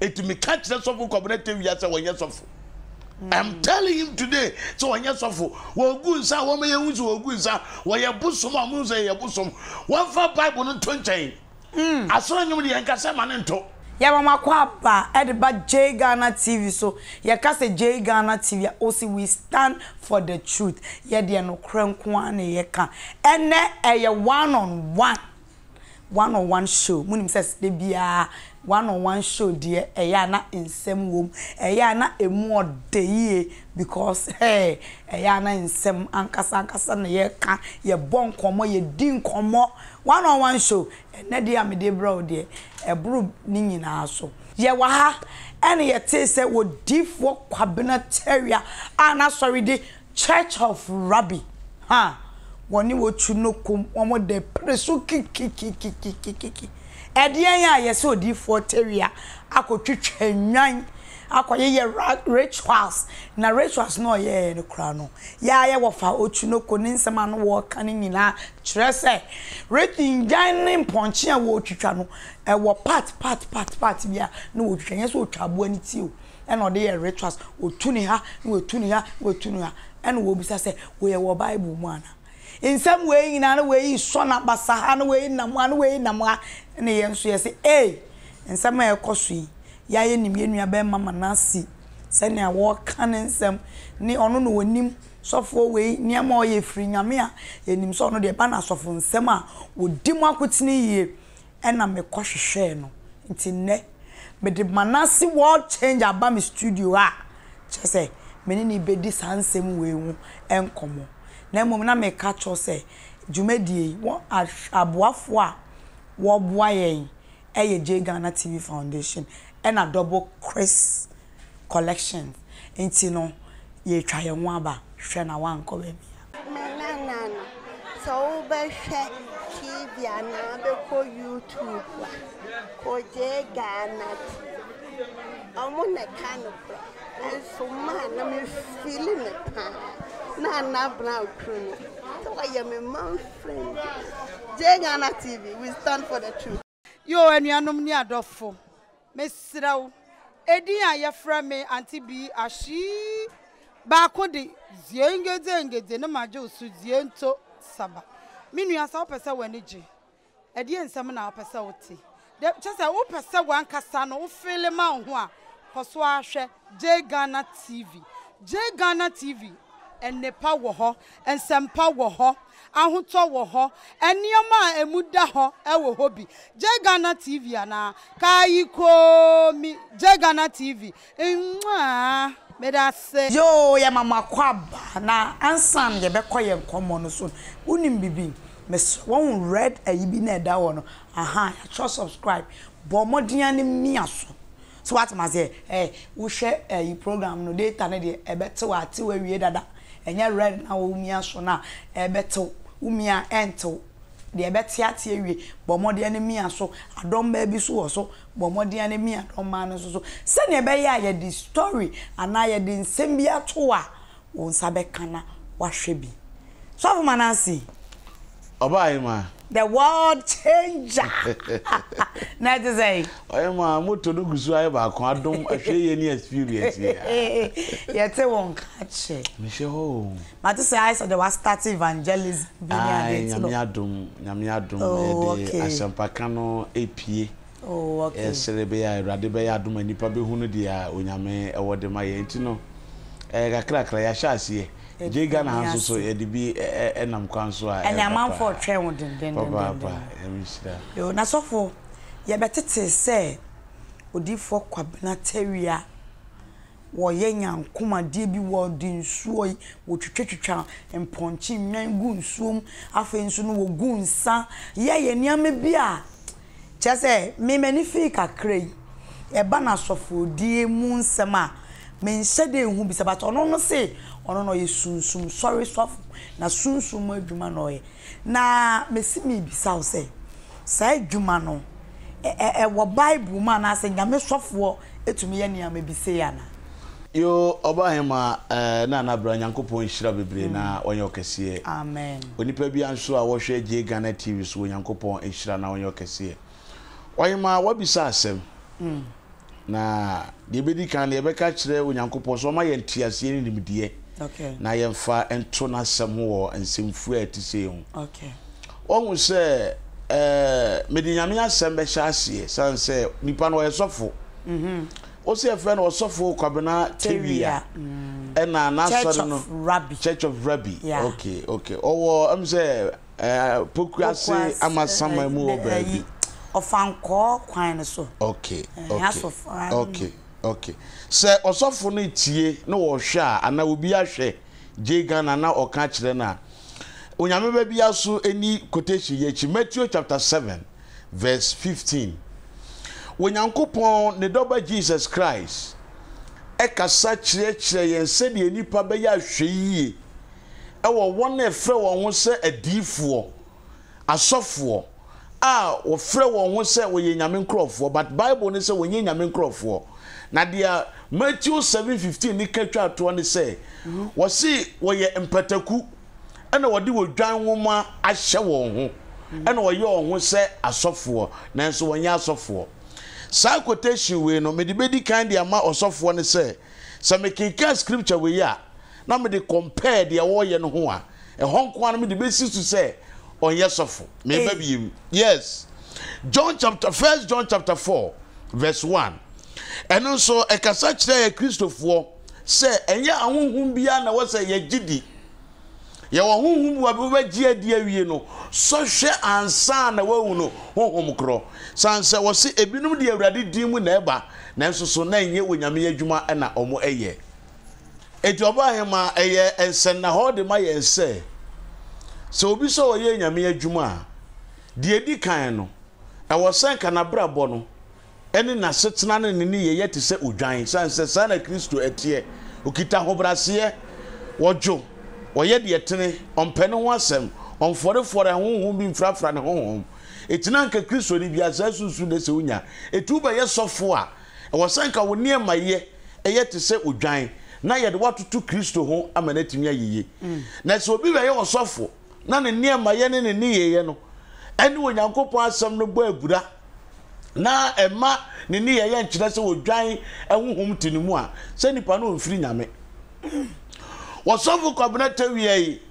It me catch that sofu community yes or yes of. I'm telling him today. So I yes of good sa woman good sa why your bosom moves a bosom. 1 4 Bible no 20. I saw you the Ankasa Manento. Ya mama kwaba edba J Ghana TV so ya kase J Ghana TV ya osi we stand for the truth ya de no kranko an ye ka ene eye one on one show munim says de bia one on one show de eya na insem wom eya na emu odeye because hey eya na insem ankasa na ye ka ye bon komo ye din komo one on one show na de amede bro de ebru ni nyina so ye wa ha ene ye te se wo difo kwabena teria ana sorry the church of rabbi ha woni wo chuno kom omo de preso ki edian ya ye se odifo teria akotwetwe nwan akoye ye rituals na rituals no ye no kra no ya ye wo fa ochuno ko ni nsema no wo kan nyina trese rating dining ponche a wo twetwa no e wo part bia no wo twetwe so twabo ani ti o and all the rituals otuni ha and wo bisa se wo Bible mu ana in some way in another way son up basahana way na one way na ma na ye nso ye se eh in some e kosui ya ye nim ye nua be mama Manasseh se ne awo kan nsem ni ono no wonim sofo we ni ama o ye firi nyame a enim so no de ba na sofo nsem a wodimu akotini ye na me kwohwehwe no nti ne me de Manasseh world change aba me studio a chese meni ni be di sansem we hu enkomo na mum na me catch say dwumadie won aboafo a wo boa yen eye J Ghana TV foundation and a double Chris collection enti no ye twa ye ho aba hwe na wan ko be nana so be TV na be ko YouTube ko J Ghana amun na kan pro and so man na me feeling it Nana Brown crew. So I am a man friend. J Ghana TV, we stand for the truth. Yo and Yanomnia Dofo. Miss Rao Edia Yaframe Auntie B. Ashi Bakodi Zienga Zenga Denamajo Suziento Saba. Minya Sapasa Weniji. Edian Samana Pasauti. Just a opasa one Cassano, Philemon, Poswashe, J Ghana TV. J Ghana TV. And Nepa woho, and Sampa woho, and Huto woho, and Niama and Mudaho, our hobby. J Ghana TV, Anna, Kaiko, me, J Ghana TV. Meda yo, Yamama Quab, na Ansan, Yabekoyam, common soon. Unim Bibi, Miss One Red, a Ibine Dawano. Aha, just subscribe. Bomodian Miaso. So what must say, eh, we share a program no data, a better at 2 way that. And you're ready now, Umia Sona, a better Umia Ento. The Abetia theory, but more the enemy, and so I don't baby so or so, but more the enemy, and don't man or so. Send a bayer the story, and I didn't send me a toa. Won't Sabekana, what she be. So, Manasseh. Obaima. The world changer. Not to say, I am a motor look so I don't share any experience here. Yet I won't catch it. Michelle, but to say, I saw the was starting evangelist. I am Yamiadum, Asampacano, APA. Oh, okay. Celebea, Radibea, do my nipper be Hunudia, when I may award my etino. A crack, I shall see. J Ghana has so EDB and I'm counsel and your man for train then. Papa, you na so for ye better say, Odifo Kwabena Teria or Yenyan Kuma DB Wardin Soy, which Chicha and Ponchim Nan Goon Soom, Afensun or Goon Sa, yea, and Yammy Bia. Just say, me many fake a cray, a banner so for dear moon summer. Men said they won't be about on say, on no soon, sorry, soft, na soon, Jumanoe. Na Missy me be so say. Say Jumano, a Bible man, I say, I'm a soft war, it to me, and I may be saying. You Obama, Nana Bran, Uncle Point Shrabina, on your cassier. Amen. When you pay beyond so, I wash J Ghana TV, so Uncle Point Shrana on your cassier. Why, ma, what be sassem? na debedi kan de be ka kire onyankopon so ma yentiasie ni nimdie okay na yemfa ento na sem wo ensemfu atise hu okay ohun se medinyame asem be hyasie san se nipa no yesofo mhm o se efe na osofo kwabena tewia na na so no Church of Rabbi yeah. Okay okay owo am se pokuase amasama mu obabi ofanko kwan ne so okay okay okay okay se osofo no tie na wo hwe a ana obi ahwe J Ghana na oka kire na onyame ba bia so eni quotation yechi Matthew chapter 7 verse 15 onyankopon ne doba Jesus Christ ekasa kire kire yen se de enipa ba ya hwe yi ewo won e fre won ho se adifo asofo ah wo frɛ won ho sɛ wo ye nyame nkrɔfoɔ but Bible ne sɛ wo ye nyame nkrɔfoɔ na dia Matthew 7:15 ni katwa to ne sɛ wo si wo ye mpataku ɛna wo de wo dwan nwoma ahyɛ won ho ɛna wo ye won ho sɛ asɔfoɔ nanso wo nya asɔfoɔ saa quotation we no me de bedi kan de ama asɔfoɔ ne sɛ sɛ me kenka scripture we ya na me de compare de wo ye no ho a ɛhonko an me de besi su sɛ on Yesofo maybe yes John chapter 1 John chapter 4 verse 1 and also a kasa kire Christofo say enya ahonhum bia na we say ye gidi ye ahonhum wa be gidi awie no so hwe ansa na we hu no honhom kro sansa we say ebinum de awrade din mu na eba na nso so na enye wonyame adwuma na omo eye etoba hema eye ensen na ho de ma ye say so obi so ye nyame adwuma de edi kan no e wo senka na brabo no ene na setena ne ne ye yete se odwan sansa na Kristo etie okita ho brase wodwo wo ye de etene ompene ho asem onforefore honhom bi mfrafra ne honhom etina nka Kristo ni bia sasusu de se unya etuba ye sofo a e wo senka wo ne maye e yete se odwan na ye de watoto Kristo ho amanatimi ayeye na se obi we ye wo sofo na ne niema ye ne ne ye no ene onyankopon asem no bo agura na ema ne ne ye nkyere se odwan ehuhum tinimu a se nipa no mfiri nyame wo sofu kwabena tawia yi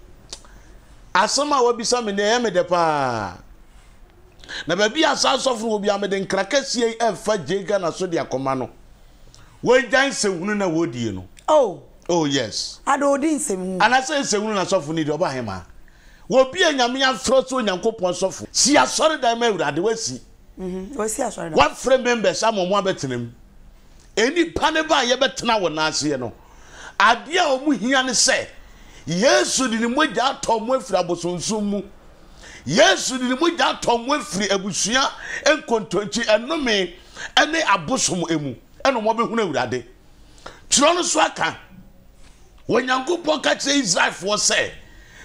asema wo bisa me ne ye me de pa na ba bia sa sofu wo bia me de nkrakasie efa J Ghana so de akoma no wo jan se hunu na wo die no oh oh yes adodin se hunu ana se se hunu na sofu ni de oba hema wobi anyame afro so onyankopon sofo si asore da ma urade wasi wasi asore da one frame members amom abetenem eni pane ba ye betena wona ase no ade a omuhia ne se Yesu di ni moja atom afri abosonsum mu Yesu di ni moja atom afri abusua enkontonchi enome ene abosom emu eno mo behuna urade tiro no so aka onyankopon ka kire Israel for say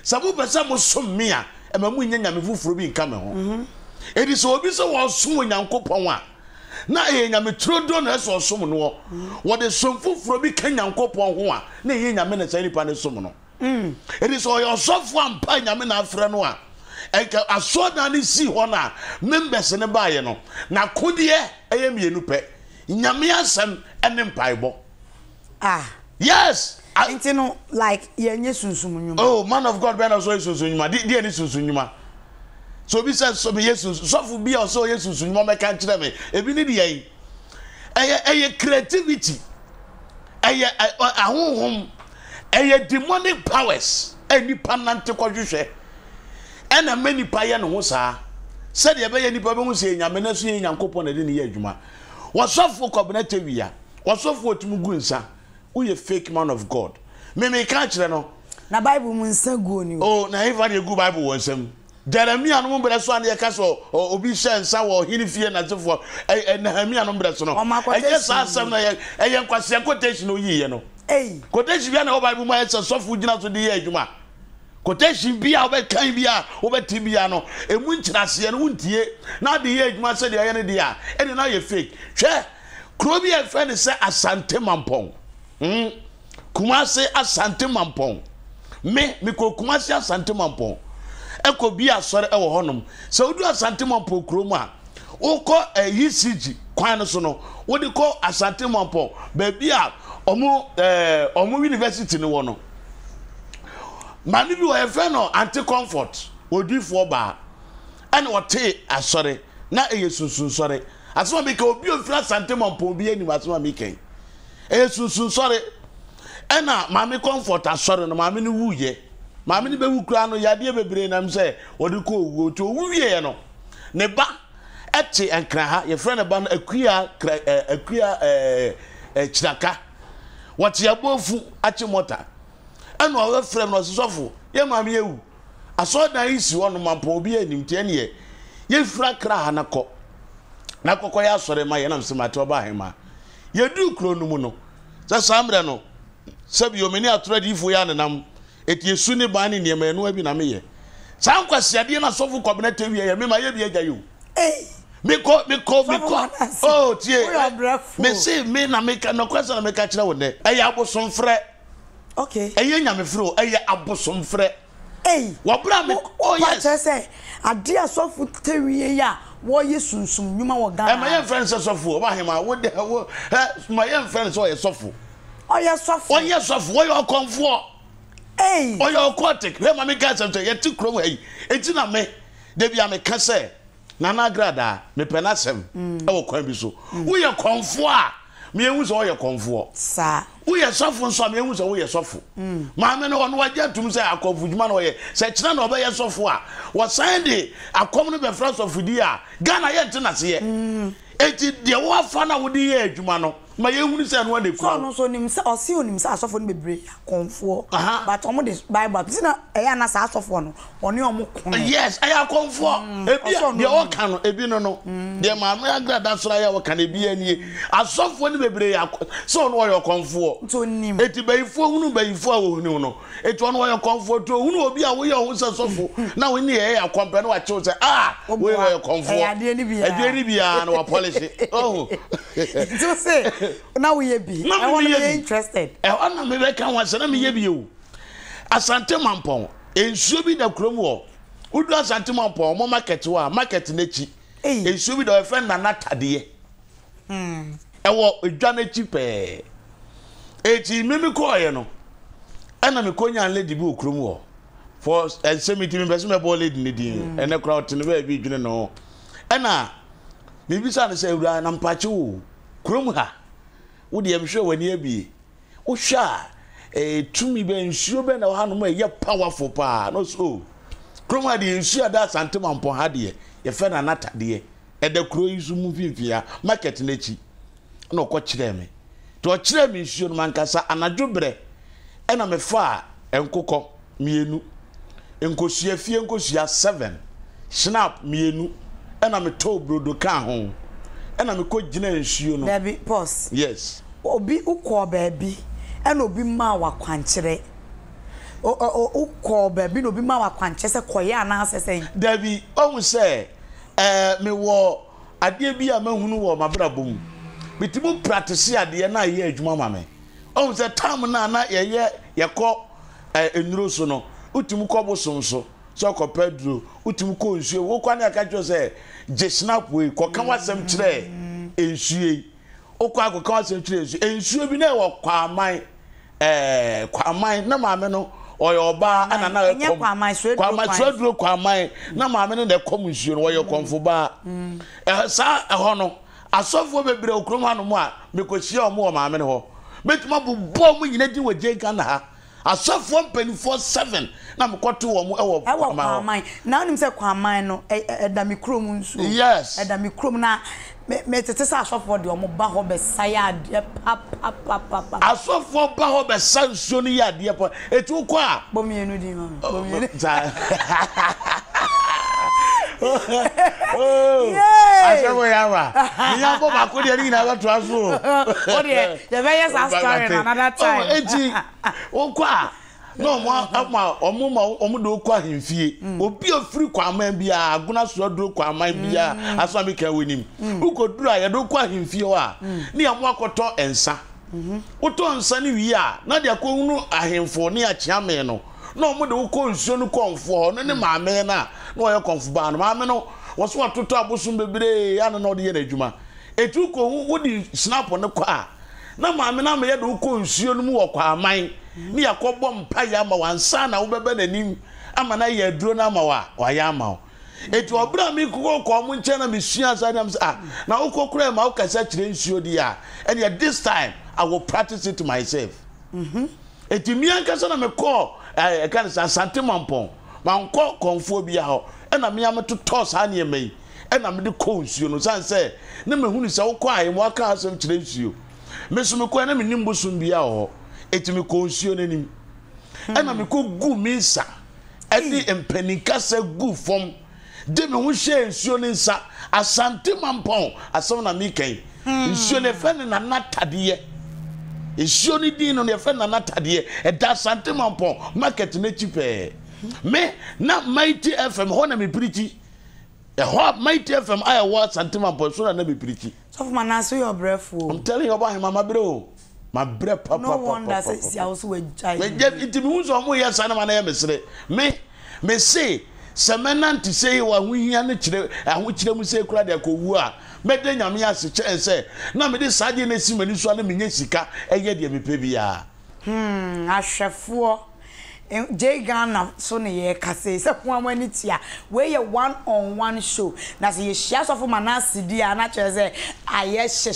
sabu pesa mo somia e ma munya nyame fufuro bi nka me ho edi so obi so won som onyankopon a na e nyame trodo na so som no wo de som fufuro bi ka nyankopon ho a na e nyame na sari pa ne som no edi so yo sofo ampa nyame na afre no a enka asoda ni si ho na members ne baaye no na kode e yemienu pe nyame asem ene mpaibo ah yes Antino like yenye sunsunyuma. Oh man of God, bena so sunsunyuma. Di eni sunsunyuma. So bi say so be Jesus, so fu bi o so Jesus sunsunyuma me kan kire me. Ebi ni di yen. Eye creativity. Eye ahonhom. Eye demonic powers. Eni panante kwohwehwe. Ena mani pa ye ne ho saa. Said ye be ye nipa be hu se nyame na so ye nyankopon na de ne ye adwuma. Wo so fu kwabena tawia. Wo so fu otimugu nsa. Who a fake man of God? Me catch no. Na Bible munsa go ni. Oh, na even a good Bible wonsem. Jeremiah no mbere so an ye ka so obi she nsa wo hinifie na tefo. Nehemia no mbere so no. E yes asem na ye kwase quotation o yiye no. Ei. Quotation bia na Bible ma yes so fu gina so de ye adwuma. Quotation bia obe kan bia obe tibia no. Emu nkyirase no wuntie. Na de ye adwuma se de ye ne de a. E de na ye fake. Hwe. Krobi e fe ne se Asante Mampong. Kumasi Asante Mampong me ko Kumasi Asante Mampong eko bi asore e wo honum se odu Asante Mampong kro mu a wo ko ECG kwano sono what they call Asante Mampong baby omo university ni wono mani bi wo e fe no anti comfort odifo ba and what te asore na eyesusun sore asoma bi ka obi ofira Asante Mampong bi ani asoma mi ken eyesusun sore and na mami comfort asore no mami ni wuye mami ni be wukura no yade bebre na mse odiko owo to wuye no ne ba eti enkra ha ye friend ba akua chiraka what ya bofu achimota and our friend no sofo ye ma me ewu aso dan isi wonu Mampong bi animti ene ye ye fira kra ha nakọ nakọkọ ya sọre ma ye na mse mate oba hema ye du kro no mu no sa samre no sabi yo meni atradifo ya nanam eti esu ni ban ni niam enu abi na me ye sa nkwasiade na sofo kọbnete wi ye me ma ye bi agya yo eh me ko oh tie me see me na me no question na me ka kira wo de e ya abosom frɛ okay e ye nya me frɛ e ya abosom frɛ eh wo bra me oh yes what say ade asofo tewie ya wo ye sunsun nyuma wo Ghana e my friends asofo oba hema wo de wo my friends wo ye sofo oh ye sofo wo ye sofo wo ye konfo eh wo ye aquatic we ma me ka say ye ti krom ayi enti na me de bia me ka say Nana grada me penasem e wo kwan bi so wo ye konfo a me ehu so wo ye konfo sa wo ye sofo so me ehu so wo ye sofo ma me no no waje tum se akofu juma no ye se kina no obaye sofo a wo sande akom no be France of di a Ghana ye ntenase ye eti de wo afa na wo di ye juma no ma ye hu se no de kwa no so nim se o se onim se asofo no bebre konfo but omo de Bible se na e ya na sa asofo no oni omo kon yes e ya konfo ebi de o kan no ebi no no de ma me agrada sura ya o kan ebi ani asofo no bebre ya so no o konfo to nim eti bayifo hunu bayifo a wo hunu no eti ono o konfo to hunu obi a wo ye ho se sofo na wo ni e ya kompa no wa che se ah wo ye o konfo e de ni bia na wa polish oh so say now we be. I want to be interested. I want to make one once. Let me hear you. Asante Mampong. Ensuo bi da krom wo. Udu Asante Mampong mo market wo a market nechi. Ensuo bi da e friend na natade. E wo edwa nechi pe. Eti mimi ko ye no. Ana me konya lady bi okrom wo. For ensemity me person me bo lady ne din. Ene kra otene ba bi dwene no. Ana me bisa ne se ewura na mpache wo. Krom ha. Wo de am hwe wani abi wo hwa tumi be nsuo be na ha no ma ye powerful pa no so kroma de nsuo da Asante Mampong ha de ye fe na natade e da kro isu mu vivia market nechi na okọ kire me to kire me nsuo no mankasa anadwo bre e na me fa enkokọ mienu enkosua fie enkosua 7 snap mienu e na me to brodo kan ho e na me ko gina nsuo no baby pause yes obi ukọ baby e na obi ma wa kwankere o ukọ baby no obi ma wa kwankere se koye ana sesen dabi ohun se me wo ade bi a mahunu wo mabrabom bitimu practice ade na ye adwuma ma me ohun se tam na na ye kọ enuro so no utimu kọ bosom so so ko Pedro utimu ko nsuo wo kwa na ka se je snap we ko kan wasem kire ensuo o kwa ko kan wasem kire ensuo bi na wo kwa man na ma me no oyoba ana na ko kwa man na ma me na ko nsuo no wo ye konfo ba sa ho no asofo bebre okrom hanu mu a me ko hie o mu o ma me ho betuma bubbo mu nyina di wo J Ghana ha asofo 24/7 na mkoto wo mo ewo kwaman na onim se kwaman no da me krom nsu yes da me krom na me tete sa asofo de omo ba ho be saya de papa asofo ba ho be sa nsu ni ya de pa etu ko a bo mienu di ma bo mienu oh asofo yawa ni ya bo ba ko de ni na to aso o de the various are story another time oh eti o ko a no mo omo do kwa hemfie obi ofiri kwa man bia aguna so do kwa man bia aso me ka wonim uko duru a ye do kwa hemfie o a ne amo akoto ensa uto ensa ni wi a na de ko hunu ahemfo ne a chia me no na omo de uko nsuo no konfo no ne ma me na na o ye konfo ba no ma me no wo so atoto abosum bebre ya no na o de ye na adwuma Etuko wudi snap on the kwa. Na maame na me ye de uko nsuo no mu wo kwa man. Ni yakobbo mpa ya ma wansa na wo bebe nanim ama na ye duro na ma wa wa ya ma. Etu obra mi kokoko mu nche na me sua sa na ukokura ma ukasa kire nsuo dia. And yet this time I will practice it to myself. Mhm. Etu mi ankasa na me call I can say Asante Mampong. Manko konfobia ho. E na me ametoto sa na yemai. E na me de ko nsuo no san say na me hunu sa wo kwae mo aka asem kire nsuo. Mesumekwa na menim bosum bia ho etimi konsio nanim na meko gu minsa edi empanika sa gu fom de me ho hye nsuo ne nsa Asante Mampong asem na mekan nsuo ne fe ne nanatade nsuo ne din no ne fe na nanatade eda Asante Mampong market ne chipe me na Mighty FM ho na me priti the whole Mighty FM I was Asante Mampong so na be priti. So for Manasseh your breath. I'm telling you about him, my bro. My breath, papa. No wonder says also a giant. When it moves on, we are saying my name is me say, Semena to say what we hear and which them say crowd their coa. But then I'm here to say, no, me this idea is when you swallow me, Jessica, and yet you be baby. I shall four. J Ghana so ne kase se kwan wani tia we ye one-on-one show na se ye share so for Manasseh dia na che se aye she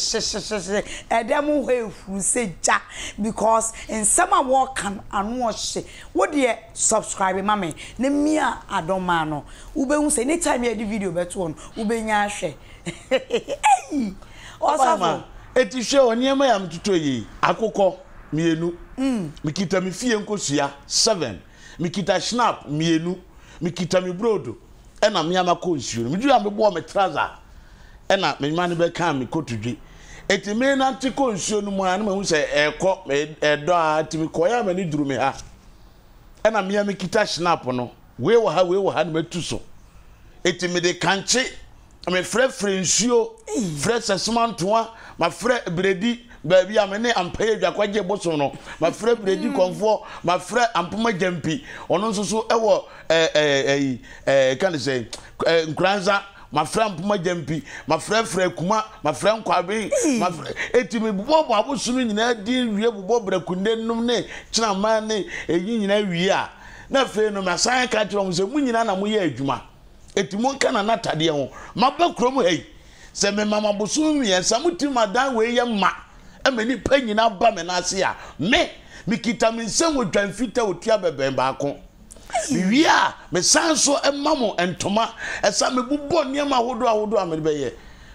edemu ho ehuru se ja because in summer walk and anu she wo de subscribe mama ne mi a adoma no ube hu se anytime ye di video beto on ube nya hwe eh osafo eti hwe oniema ya mtuto yi akoko mienu mikita mi fie nkosia 7 mikita snap mienu mikita mi brodo ena me amako nsuo mi dua me bo me trouser ena me mane be kan me kotudwi eti me na ntiko nsuo no mu an me hu se ekọ edo a ti mi koya mani duru me ha ena me mikita snap no we wo ha me tuso eti me de kanche me frefre nsuo fresh asmantoa ma fre bredi baby, I'm a paid a quite bosono. My friend, Brady Comfort, my friend, and Puma Jempi, or also so can I say, Granza, my friend Puma Jempi, my friend Fred Kuma, my friend Kwabi, my friend, it will be Bob. I was soon in a deal, we have Bob, but could then nominate Chinamane, a union every year. Nothing, no, my sign catcher was a winning and we are Juma. It won't can another Tadio. My book, Cromway, said my mamma Bosumi, and some to my damn way, young ma. Many penny now, Bamenasia. Me, Mikita Minson would join Fita with Tiabe and Bacon. We are, Messanso and Mamma and Toma, and Sammy Bubon near my wood. I would do a medbay.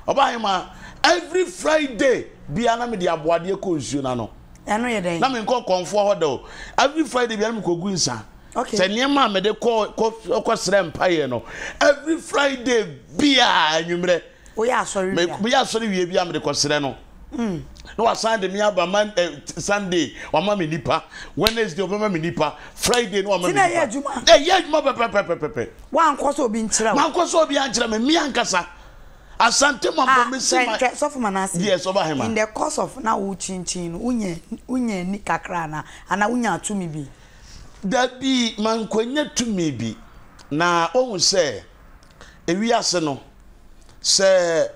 Obama, every Friday, Biana Media Boadia Cosunano. And reading, I mean, call for though. Every Friday, Bianco Guinsa. Okay, Sanyama made a call slam piano. Every Friday, Bia, you may. We are sorry, we be the Cosreno. No, I signed me up Sunday, or Mammy Nipper, Wednesday, or Mammy Nipper, Friday, no Mammy. Yes, Mother Pepper. One course will be in China, one course will be Angela, me and Cassa. Asante Mampong, yes, over him. In the course of now, Chinchin, Unye, Nika Crana, and Aunya to me be. That be Manquena to me be. Now, oh, sir, if we are no, sir.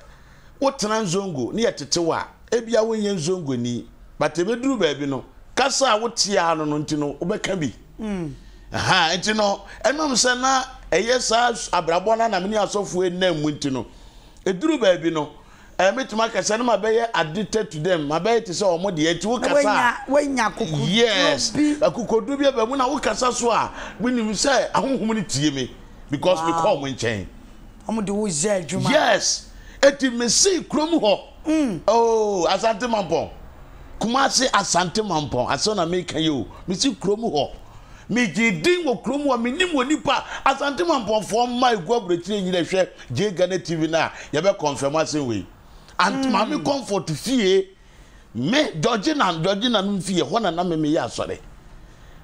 What Tranzongo near Tetewa, Ebia Winyan Zongoni, but if do baby no, Casa would Tiano Nontino, Obekabi. Aha, and you know, and Mam Sana, a yes, Abrabona, and Aminia software name Wintino. A drew baby no, I met my Casanama Bayer addicted to them, my bait is all muddy, and to Casa. Yes, I could do be a woman, I would Casaswa, when you say, I won't humiliate me, because we call Winchain. I'm do yes. Eti me si kromu ho. Oh, Asante Mampong. Kumasi Asante Mampong. Asona me kan yo. Me si kromu ho. Me gidin wo kromu wa me nim woni pa. Asante Mampong for my gobretire nyire hwe J Ghana TV na. Ye be confirmation we. And ma me comfort fie. Me Georgina no fie ho na na me ya asore.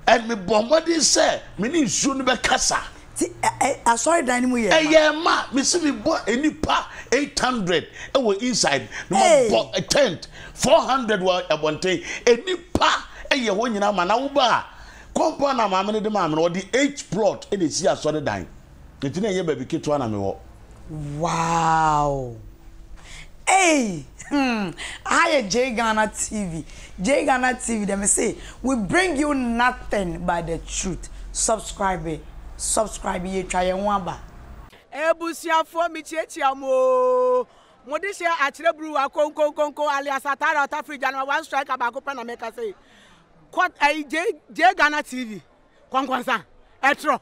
And me bomodi say me ni nsu no be kasa. I saw it dining with ma, Missy bought a nipa 800 and were inside. No bought a tent 400 were a one day. A nipa a year when you know, Manauba. Compound a mamma the mamma or the H plot in the sea. I saw the dine. The dinner baby kid to an ammo. Wow. Hey. I at J Ghana TV. J Ghana TV, they may say, we bring you nothing but the truth. Subscribe, ye try and wamba. Ebusia for me, Chetiamo. Modisia at the brew, a conco, alias Atara, Tafrijan, one strike about Copan make us say, Quat a J Ghana TV. Conquansa, Etro.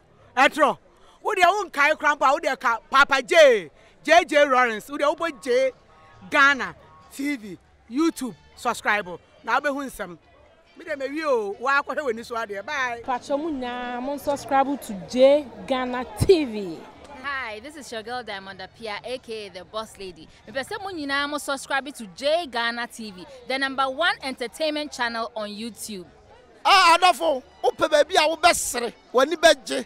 Who their own Kyle Crampa, who their Papa J. Lawrence, who the open J Ghana TV, YouTube, subscriber. Now be winsome. Me dem ewo wa kwere we ni so ade. Bye. Pachomu na mon subscribe to J Ghana TV. Hi, this is your girl Diamond Pia, aka the Boss Lady. If you say mo nyina mo subscribe to J Ghana TV, the #1 entertainment channel on YouTube. Ah, adofo, wo pe ba bia wo besere, wani beje.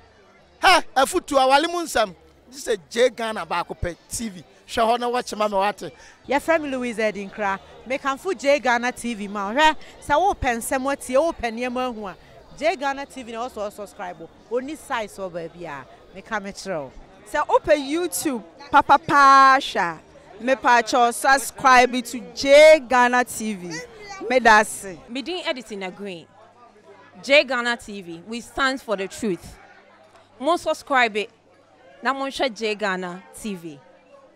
Ha, afutu awale mu nsam. This is J Ghana Bakope TV. Shahona watch mama wate. Your family Louise Edinkra. Make him for J Ghana TV ma. Hwɛ, sɛ wo pɛ nsɛm ɔte, wo pɛ nneɛma ho a. J Ghana TV na also subscribe. Oni size wo ba bia. Make am kyerɛ. Sɛ wo pɛ YouTube, papa pasha. Me pa cho subscribe to J Ghana TV. Me dase. Me din editing agree. J Ghana TV, we stand for the truth. Mo subscribe it. Na mo hwɛ J Ghana TV.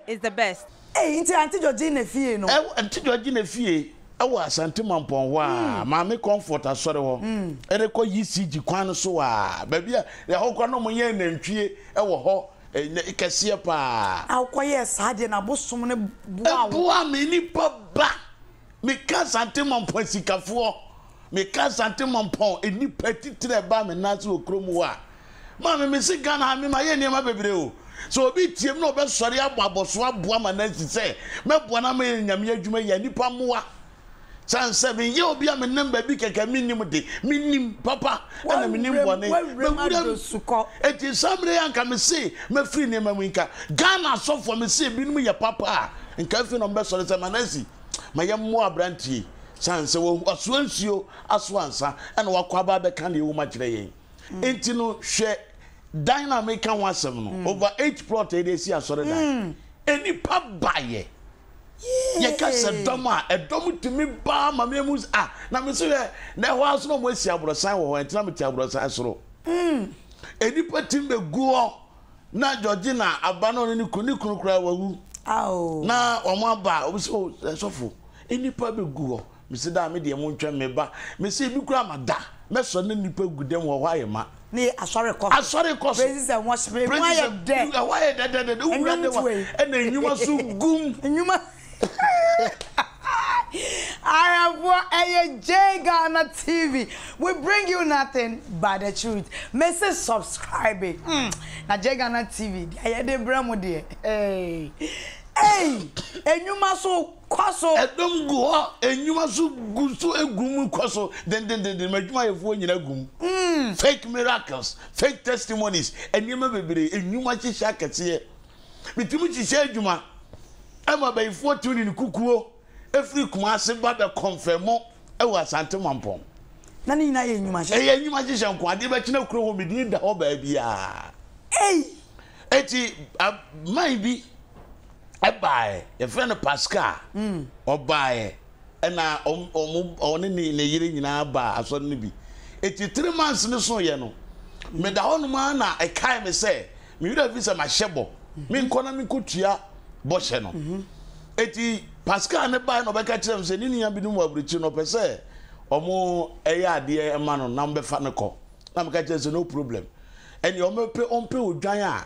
It's the best. Hey, it's Auntie Georgine Fie, no? Auntie Georgine Fie. I was Asante Mampong. Wow, Mammy comfort us sorry. Ereko yisiji kwano so ah. Baby, the whole kwano mo ye nentwie. Ewo ho, e kese pa. Akoye sade na bosom ne bua. Bua me ni baba. Me ka Asante Mampong sikafo. Me ka Asante Mampong eni petitre ba me na so okromu a. Mammy me si Ghana me ma ye ni ma bebre o. So be team no be sorry ababoswa boa manasi say me bona me nyame adwuma ya nipa moa san 7 year obi am number bi keke minim de minim papa ana minim bona me suko eti samre yanka me say me free ne ma winka Ghana so for me say binim ya papa nka fi no be sorry say manasi ma ya moa brantie san se wo asuansio asuansa ana wakwa ba be kan ye wo ma kire yen enti no hwe dynamic and one over 8 plots they see as sorry that any pub buyer you can't say doma a domu to me ba my memus ah na me say na was no mo si abrosan wo enti na me ti abrosan soro any party be go na Georgina abano ni kunikunu kra wawu aw na omo aba obiso sofo any pub be go me say da me de mo ntwa me ba me say bi kra mada me so na nipa gudem wo hwa yema ni asore cost praises and worship why there do we run away and enyuma so gum enyuma I am J Ghana TV. We bring you nothing but the truth. Message subscribing. Na J Ghana TV. I dey bramo there. Hey, enyuma so kwaso edom go ho enyuma so guso egum kwaso den madwuma yefo nyina gum. Fake miracles, fake testimonies, and you may be a new much shakatier. Between she said, you might have a fortune in Kukuo, every Kumasi but a confirmo, I was Asante Mampong. Nanina, you magician, quite no crow will be the whole baby. Hey, Etty, maybe I buy a friend of Pascal or buy and I own any lady in our bar, suddenly be. 83 months in the snow, you know. Me the whole man, I can't say, me would have been my shebo, me in Conami Kutia, Boscheno. 80 Pascal and the Bain of Academics and Indian Binua Bridgino per se, or more a dear man on number Fanaco. Namcatches no problem. And your milk on pill giant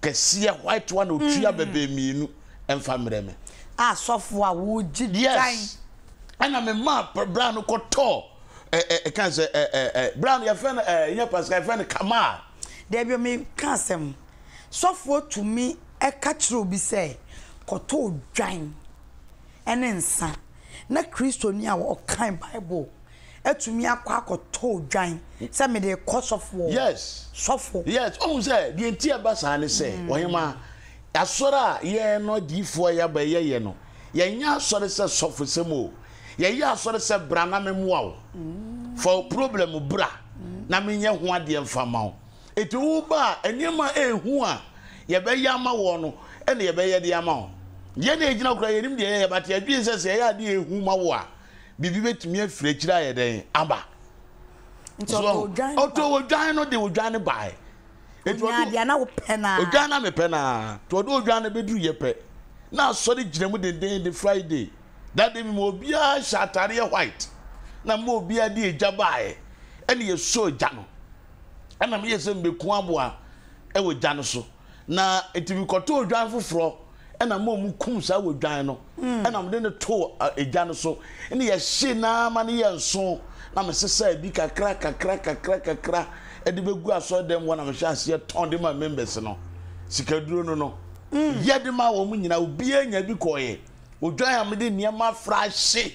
can see a white one who cheer baby me and family. Ah, software would yes. And I'm a map, brown cotor. Cancer brown your friend your Pascal friend Kamar. There be me cansem. Software to me a catchro be say koto join and ensa. Na Christo near or kind Bible. E to me akwa koto join. Say me the cost of war. Yes. Software. Yes. Oh say the entire basa ne say. Ohima asora ye no difo ya ba ye no. Ye nya asora say software semo. Ye ya asora say brana memwa. For problem bra na menye ho ade mfama o eti wo ba enye ma ehu a ye be ya ma wo no ene ye be ye de ama o Yene jina ukra yenim de ye but adwi nsese ye ade ehuma wo a bibi betumi afire kira ye den aba. Nto odwan no de odwan ne bai. Etu odwan na wo pena. Odwan na me pena. To odwan na bedru ye pe. Na sori giremu denden de Friday. That day me obi a shatare white. Na me obi a de eja bai. Ene ye so eja no. Ana me ye se mbeku aboa e wo eja no so. Na etimi koto odwan foforo. Ena mo mu kum sa odwan no ena mo de ne to eja no so ene ye hye na ma ne ye nso na me sesa bi kakra kakra kakra kakra e de begu aso dem wona me hye ase ton de ma members no sikaduro no no ye de ma wo mu nyina obi anya bi koye odwan amde niamma fra hye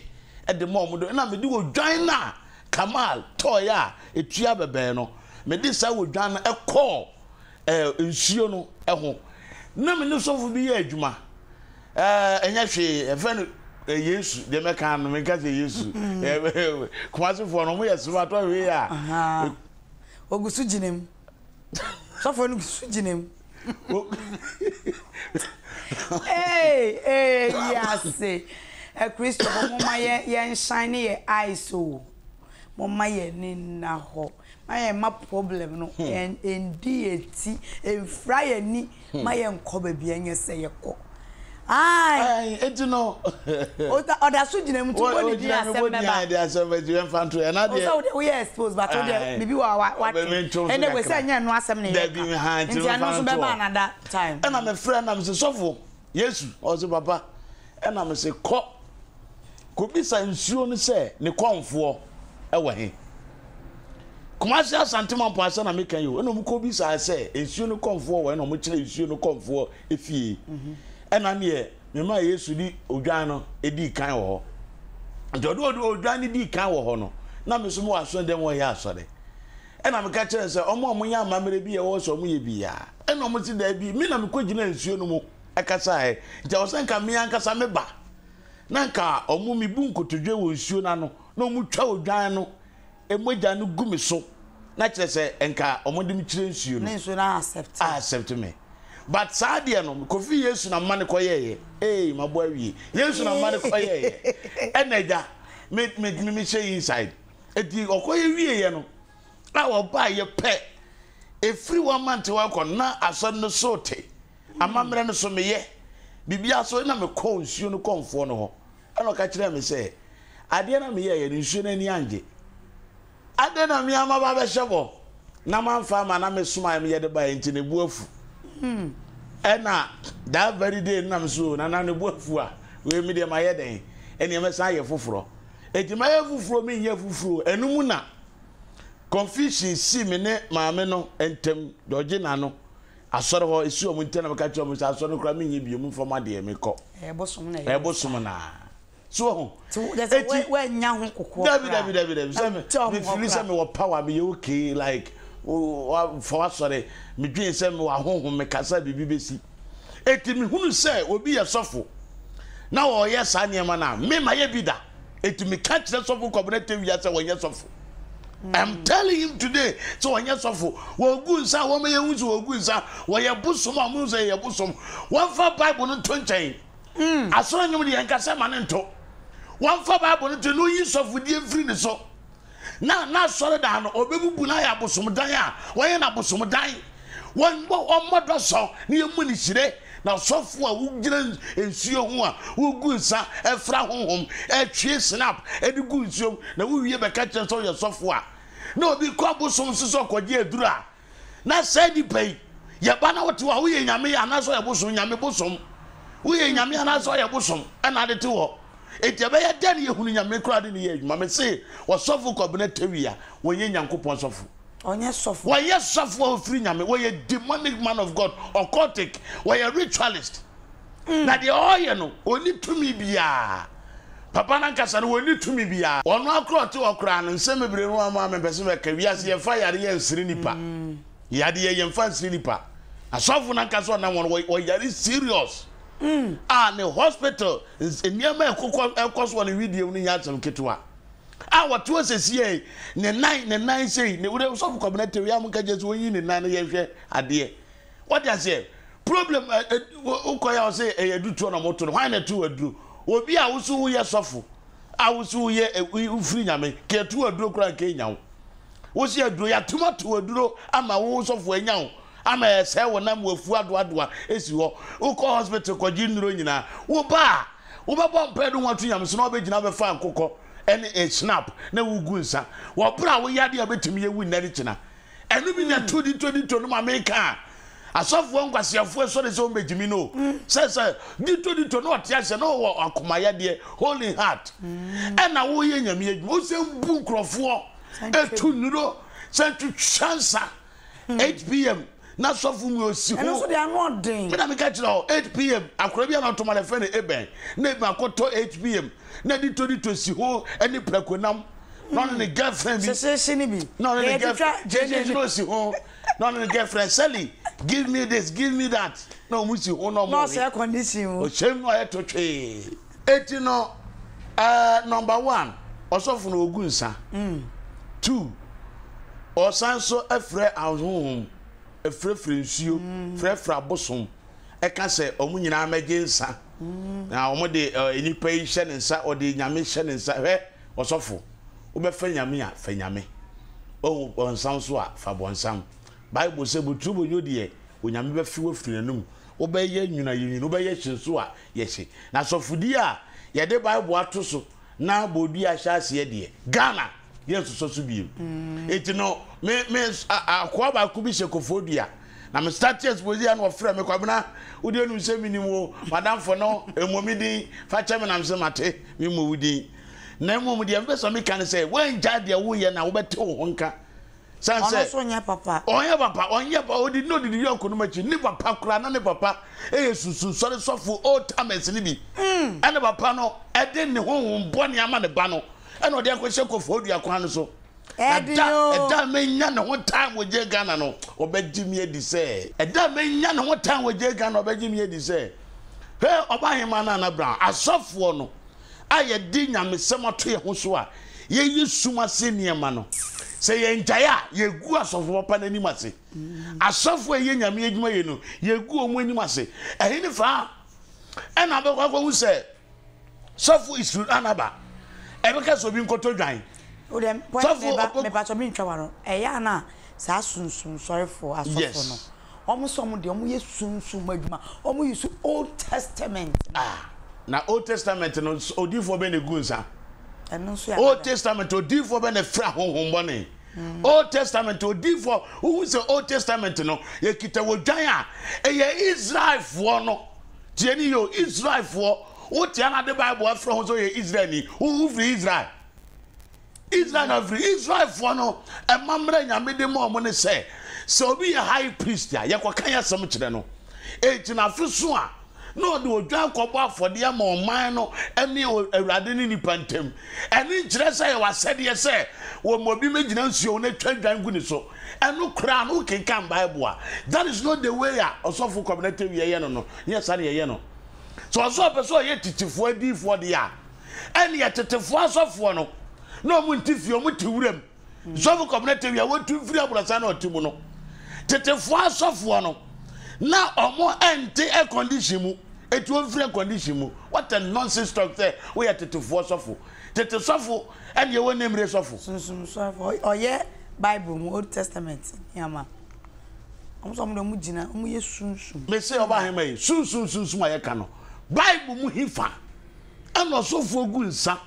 e de mo do ena me de odwan na kamal toya etua bebe no me de sa odwan na e call nsuo no e ho na me no so fu bi adwuma enya hwe e fe no yesu de me kan no me ka se yesu Kumasi fo no mo yesu ma to hwe ya ogusu jinem so fo no gusu jinem eh yase e Kristo mo ma ye shine ye eyes o mo ma ye ni na ho I am my problem, no, and indeed, and fry ni my uncle be and you say a cock. I don't know. Oh, that's what you know. What did I say? We are supposed, but maybe you are what and they were saying, and was something that be behind you. At that time, and I'm a friend, I'm so soulful. Yes, also, Papa, and I'm a say, cock could be some soon say, Nikon for away. Kumasi Asante Mampong asa na make you eno mko bi sa say ensuo no comfort we no mo kire ensuo no comfort efie ena na ye me ma Yesu di odwan no edi kan wo ho ndodo odwan di kan wo ho no na me so mo aso dem wo ye asore ena me ka kire say omo nya amamere bi ye wo so mo ye bi ya ena mo ti da bi me na me ko gina ensuo no mo akasa he ntia wo sanka me ankasa me ba na nka omo me bu nkotodwe wo ensuo na no na omo twa odwan no emoja no gumi so na kire se enka omodim kire nsuo no nsuo na accept me but sadia no kofi Yesu na mane koyeye eh mabo awie Yesu na mane koyeye enaja me say inside eti okoye wieye no na wo ba ye pe every 1 month wa kon na ason no sote amamre no so meye bibia so na me ko nsuo no konfo no ho ana ka kire me say ade na meye ni nsuo na ni anje adena mi ama ba behebo na manfa ma na mesuma me ye de ba enti ne buafu ena that very day na mso na na ne buafu a we mi de ma ye den eni me san ye foforo enti ma ye foforo mi ye foforo enum na confusion si me ne maame no entem doje na no asore ho esi o mu ntem na ka ti o mu sa asore kra mi ye bi mu foma de me ko e bosom na so there's a way nyahu kokoko David say me power me okay like for sorry me dwin say me ahohom me kasa bibi besi eti me hunu say obi ye sofo na wo ye sa niam na me ma ye bida eti me ka kire sofo community wi say wo ye sofo I'm telling him today so wo ye sofo wo gu nsa wo me ye hu so wo gu nsa wo ye bosom amun say ye bosom one for bible no tonchen asoro nyum de ye kasa ma ne nto one for Bible to no use of the free ne so na sorry da no obebubu na ya bosom dan a won na bosom dan won modo so na yemu ni hire na sofo a wo gina ensuo ho a wo gu nsa efra honhom e twie snap e di gu nsuo na wo wie be ka kyen so ye sofo a na obi ko bosom so so kodi eduru a na say di pay ye ba na wote wa wo ye nyame ya na so ye bosom nyame bosom wo ye nyame ya na so ye bosom ana de te wo etia be ya dani ehunu nyame kura de ne ye adwuma me se wo sofu kobne tawia wo ye nyankopon sofu onye sofu wo ye sofu wo free nyame wo ye demonic man of God occultic wo ye ritualist na de oye no oni tumi bia papa na nkasa no oni tumi bia ono akroti okra no nsemebre no ama me pese be ka wiase ye fa yare ye nsiri nipa yade ye mfa nsiri nipa asofu na nkasa na won wo yare serious and the hospital is in your man who calls one video in Yatsam Ketua. Our two says, yea, the nine say, they would have some commentary. I'm catching 9 years, I dear. What does it? problem ukoya say edu to na moto no why na tu adru obi a wo so wo ye sofo a wo so wo ye ufiri nyame ke tu adru kra ke nyawo wo si adru ya tomato adru ama wo sofo anyawo ama se wo na mo afu adoadoa esi wo uko hospital ko jinro nyina wo ba wo ba bom pedu watu nyame so na obegina be fa nkokọ ene e snap na wo gu nsa wo bra wo yade abetimi ye wu nare china enu bi na 2020 no ma meka asofo nkwasiafo so de se o mejimi no se dito no tia se no wo akomaya de holy heart ena wo ye nyame adwuma o se mbu nkrofo etu nuro sentu chansa 8 PM na sofo mu osi ho eno so de anwo den me na meka kira 8 PM akora bia na tomale fe ne eben na bi akoto 8 PM na dito si ho ene prakonam not in the girlfriend. Not in the girlfriend. JJ, not in the girlfriend. Sally, give me this, give me that. No, Musi, oh no, no, sir, condition. Oh, shame, I had to pay. 18, no, number 1, or so from Ogunsa. 2, or Sanso, a friend at home, a friend from you, friend from bosom. I can say, oh, Munyan, I'm against her. Now, what the any patient inside or the Yamission inside or so forth. Ube fenyamia fenyame o onsam so a fa bonsam bible say butu bonyo de onyame be fiwo firenum ube ye nyuna yinyin ube ye chinso a ye chi na sofudi a ye de bible ato so na bodu a hyaase de Ghana ye so so bi enti no me akwa ba ku bi shekofodua na me start exposure na ofre me kwabena odi enu se minimo madam for no emomidin fa cheme na mse mate me mo wudi Nemo mu dia mbeso mi kan say when ja dia wo ye na wo bete wo honka san say onye papa odi no di yo kunu machi ni papa kura na ne papa e susu sori sofu old times ni bi ene papa no e de ne honhun boni ama ne ba no ene odi akwese kofu odu akwan so e da menya ne ho time wo je Ghana no obejimi edi say e da menya ne ho time wo je Ghana obejimi edi say he obahima na na bra asofo no aye di nyamesem ato ye ho so a ye yesuma seniema no se ye njaya ye gu asofo papa nani mase asofo ye nyame adwuma ye no ye gu omu ani mase ehini fa ena be kwa hu se sofo isu anaba ebeka so bi nkoto dwan o dem sofo me pato bi ntwa waro eya na sa sunsun sorrifo asofo no omuso mu de omu yesunsun adwuma omu yesu Old Testament na Old Testament no odifo be ne gunsa eno so ya Old Testament odifo be ne fra honhombone Old Testament odifo who say Old Testament no ye kita wodwan a ye Israel fo no tie ni yo Israel fo wo tie na the Bible afro ho so ye Israel ni who free Israel na free Israel fo no e mamre nyame de mo mo ne say so be a high priest ya ye kwakan ya sam kire no e ti na fiso a no do dwan kwobo for dia ma oman no ene awrade ni nipantem ene nkire say wa sede ye say wo mobi megina nsuo na twa dwan gu ni so eno kra no kenkan Bible a that is not the way a osofo community we ye no yes are ye no so oso person ye titifo adi for dia ene ye titifo asofo no no mu ntifio mu tiwrem osofo community we wo tu firi abrasa na otimu no titifo asofo no na omo ente air condition mu etu onfre condition mu what a nonsense talk there we are to force of tete sofo and you name re sofo sunsun sofo oye Bible mu Old Testament yama omuso mu mu jina mu ye sunsun me say oba hema ye sunsun aye ka no Bible mu hifa and osofo ogu nsa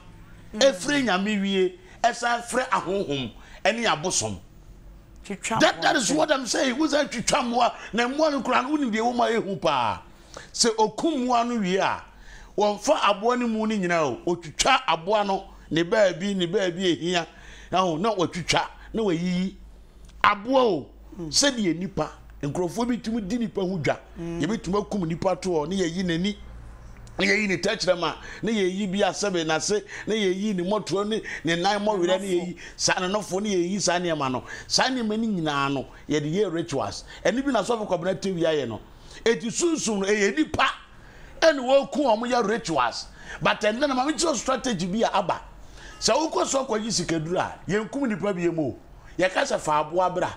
efre nyame wie esa fre ahohom ene abosom. That is what I'm saying. Who's that to Chamwa? Namuan Kran wouldn't be a woman who pa. Say Okumwanu, we are. One for Abuani morning, you know, or to chat Abuano, ne bear be here. No, not what to chat, no ye. Abuo, said ye nipper, and crowfobi to me dinipa huja. You meet to welcome nipper to or near ye ni. Near ye touch them, near ye be a seven, I say, near ye ni more 20, near 9 more with any sign enough for near ye signing mano, signing meaning nano, yet the year rituals, and even a sort of cooperative yano. It is soon a nipa and woke on your rituals, but then my mutual strategy be a abba. So, of course, so quite easy can do that. You couldn't probably move. You can't a far boabra.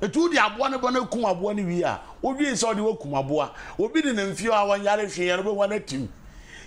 Etu di abua ne bana ku abua ne wi a obi nso de wakum abua obi de nemfio a wanyare hwe yare be wana tim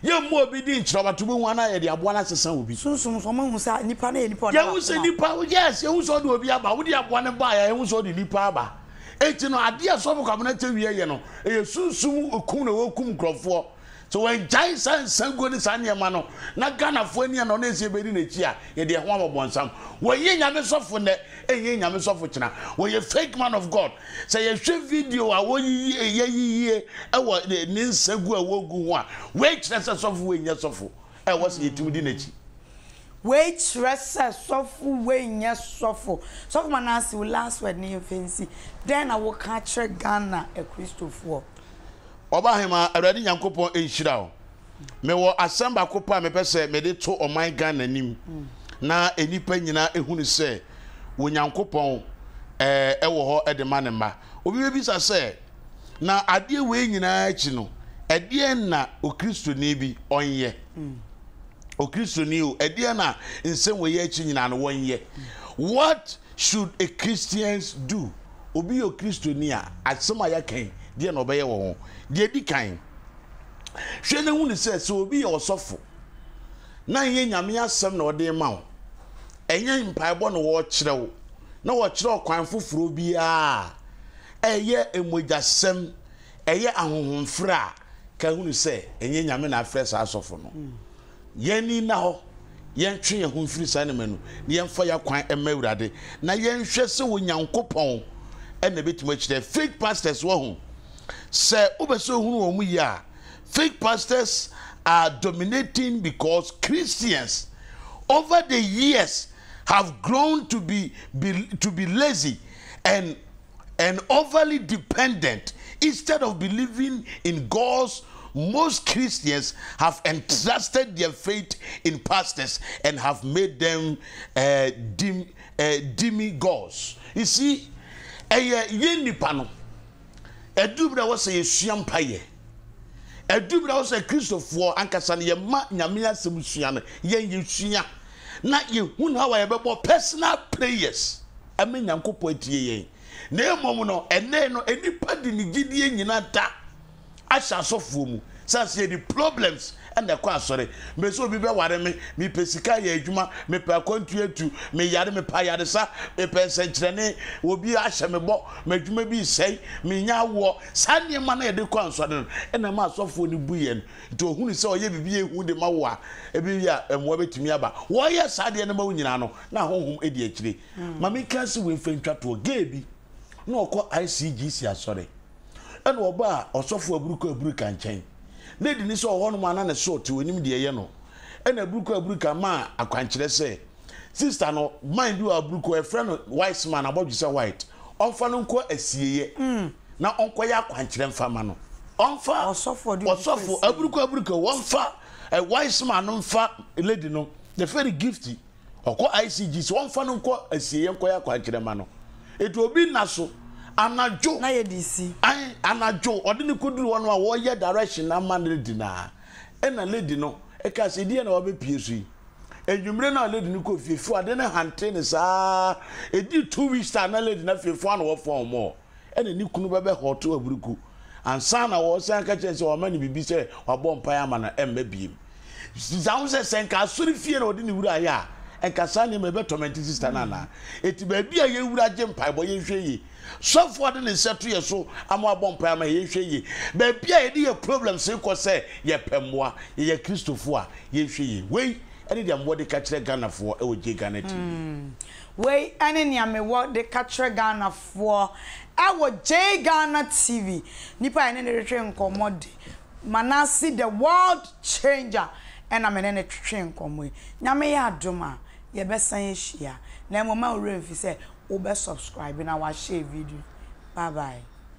ye mu obi di nchroba to be wana ye de abua na sesan obi sunsun so mahu sa nipa na ye nipa na ye hu se nipa wo yes ye hu so de obi aba wo de abua ne ba ya ye hu so de nipa aba enti no ade aso bo kwabona tawie ye no ye sunsun okum na wakum krofo so when jai san sango ni sane ma no na Ghana fo ani na na sie be ni na chi a ye de ho abobonsam wo ye nyame sofo ne ye nyame sofo kina wo ye fake man of God say ye hwe video a wo ye e wo ni nsagu a wo gu ho a we kire se sofo we nya sofo e wo se yetudi na chi we kire se sofo we nya sofo sofo Manasseh last word ni fancy then I will catch Ghana a Christopher Oba hema awrade nyankopon enhyira wo. Mewo asamba kopa mepese mede to oman Ghana nim. Na enipa nyina ehunu se wo nyankopon ewo ho ede manema. Obi bi sa se na ade we nyina achi no. Ade na okristo ni bi onye. Okristo ni o ade na nsem we ye achi nyina no onye. What should a Christians do? Obi okristo ni a asema yakan dia no beye wo dia di kan hwe ne hu ne se se obi ye osofo na ye nyame asem na ode ma wo enye mpaebo no wo kire wo na wo kire okwan foforo bi a eye emogasem eye ahohomfra ka hu ne se enye nyame na afresa asofo no ye ni na ho ye ntwe ye ho mfiri sane ma nu ye mfa ya kwan emawurade na ye nhwe se wo nyankopon ene betima kire fake pastors wo ho Sir, fake pastors are dominating because Christians over the years have grown to be lazy and overly dependent. Instead of believing in God's, most Christians have entrusted their faith in pastors and have made them demigods. You see, a dubra was a champagne. A dubra was a Christopher Ancasan, your Yamia Simusiana, Yen Yusia. Not you, who, however, but personal prayers. I mean, Uncle Poitier. No, Momono, and then any party in Gideon Yanata. I shall suffer. Since the problems and the quasare, may so be warame, me pesicaya, juma, me per contribute to, me yarame payadesa, me percentrene, will be ashamebo, may you maybe say, me now war, Sandy Mana de Consulan, and a mass of woody buyen, to whom saw ye be who the mawa, a beer and webby to me about. Why are Sandy and Moninano, now home ADHD? Mammy Castle will faint to a gaby. No, call ICGC, sorry. And Oba or soft brook and chain. Lady ni so one man and a so to him de yeno. And a brook ma a quanchle say. Sister no mind you a brook a friend wise man about you say white. Onfa ko a siye. Na onko ya kwanchle fama no. Onfa or soft a brook one fa a wise man on fa lady no. The very gifty. Or ko ICG so one fan ko a siye koya kwanchle mano. It will be naso. Anajo na ye DC an anajo odini koduru wonu a wo ye direction na man lady na e na lady no e ka se die na wo be piesu edwumre na lady ni ko fiefo ade na hante ne saa edi 2 weeks ta na lady na fiefo an wo form mo e na ni kunu be hoto aburuku ansa na wo se anka che se wo ma ni bibi se wo bom pa ama na emma biem zawo se senka asori fie na odini wura ya and Cassani may be tormented sister Nana. It may be a year with a gem pipe, ye say. So forth and set to your soul, I'm a bomb pama, ye say. May be a dear problem, say, ye pemwa, ye Christopher, ye say. Wait, and it am what they catch the Ghana for, O J Ghana TV. Wait, and in Yammy, what they catch the Ghana for, our J Ghana TV. Nipa and any train commodity. Manasseh, the world changer, and I'm an train commodity. Namea Duma. Your best sign is here. Now, Mamma Ruth said, "Over subscribe and I will share video." Bye bye.